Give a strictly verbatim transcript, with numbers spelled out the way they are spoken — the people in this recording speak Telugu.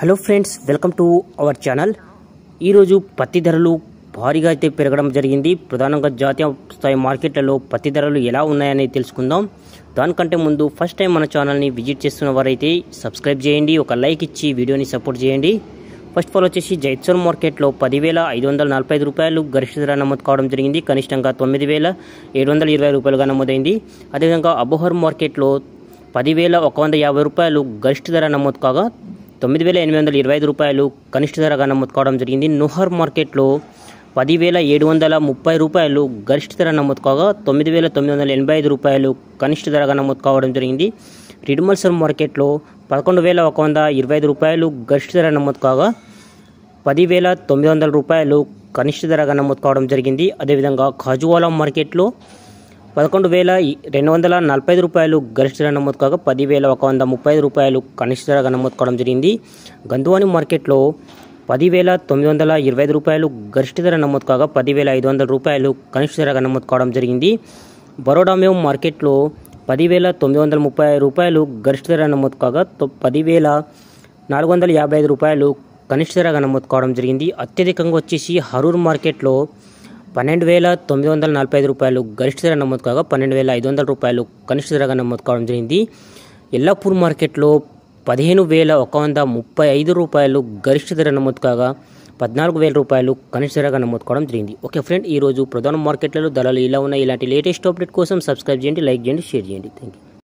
Hello friends welcome to our channel ఈ రోజు పత్తి ధరలు భారీగా అయితే పెరగడం జరిగింది ప్రధానంగా జాతీయ స్థాయి మార్కెట్లలో పత్తి ధరలు ఎలా ఉన్నాయని తెలుసుకుందాం దానికంటే ముందు ఫస్ట్ టైం మన ఛానల్ ని విజిట్ చేస్తున్నవారైతే సబ్స్క్రైబ్ చేయండి ఒక లైక్ ఇచ్చి వీడియోని సపోర్ట్ చేయండి ఫస్ట్ ఫాల్ వచ్చేసి జైత్సూర్ మార్కెట్ లో పది వేల ఐదు వందల నలభై ఐదు రూపాయలు గరిష్ట ధర నమోదు కావడం జరిగింది కనిష్టంగా తొమ్మిది వేల ఏడు వందల ఇరవై రూపాయలుగా నమోదైంది అదే విధంగా అబోహర్ మార్కెట్ లో పది వేల ఒక వంద యాభై రూపాయలు గరిష్ట ధర నమోదు కాగా తొమ్మిది వేల ఎనిమిది వందల ఇరవై ఐదు రూపాయలు కనిష్ట ధరగా నమోదు కావడం జరిగింది నోహర్ మార్కెట్లో పది వేల ఏడు వందల ముప్పై రూపాయలు గరిష్ట ధర నమోదు కాగా తొమ్మిది వేల తొమ్మిది వందల ఎనభై ఐదు రూపాయలు కనిష్ట ధరగా నమోదు కావడం జరిగింది రిడ్మల్సర్ మార్కెట్లో పదకొండు వేల ఒక వంద ఇరవై ఐదు రూపాయలు గరిష్ట ధర నమోదు కాగా పది వేల తొమ్మిది వందల రూపాయలు కనిష్ట ధరగా నమోదు కావడం జరిగింది అదేవిధంగా ఖాజువాలా మార్కెట్లో పదకొండు వేల రెండు వందల నలభై ఐదు రూపాయలు గరిష్ట ధర నమోదు కాగా పది వేల ఒక వంద ముప్పై ఐదు రూపాయలు కనిష్ట ధరగా నమోదు కావడం జరిగింది గంధువాని మార్కెట్లో పది వేల తొమ్మిది వందల ఇరవై ఐదు రూపాయలు గరిష్ట ధర నమోదు కాగా పది వేల ఐదు వందల రూపాయలు కనిష్ట ధరగా నమోదు కావడం జరిగింది బరోడా మేవ్ మార్కెట్లో పది వేల తొమ్మిది వందల ముప్పై ఐదు రూపాయలు గరిష్ట ధర నమోదు కాగా పది వేల నాలుగు వందల యాభై ఐదు రూపాయలు కనిష్ట ధరగా నమోదు కావడం జరిగింది అత్యధికంగా వచ్చేసి హరూర్ మార్కెట్లో పన్నెండు వేల తొమ్మిది వందల నలభై ఐదు రూపాయలు గరిష్ట ధర నమోదు కాగా పన్నెండు వేల ఐదు వందల రూపాయలు కనిష్ట ధరగా నమోదు కావడం జరిగింది ఎల్లాపూర్ మార్కెట్లో పదిహేను వేల ఒక వంద ముప్పై ఐదు రూపాయలు గరిష్ట ధర నమోదు కాగా పద్నాలుగు వేల రూపాయలు కనిష్ట ధరగా నమోదు కావడం జరిగింది ఓకే ఫ్రెండ్ ఈరోజు ప్రధాన మార్కెట్లలో ధరలు ఇలా ఉన్నాయి ఇలాంటి లేటెస్ట్ అప్డేట్ కోసం సబ్స్క్రైబ్ చేయండి లైక్ చేయండి షేర్ చేయండి థ్యాంక్ యూ.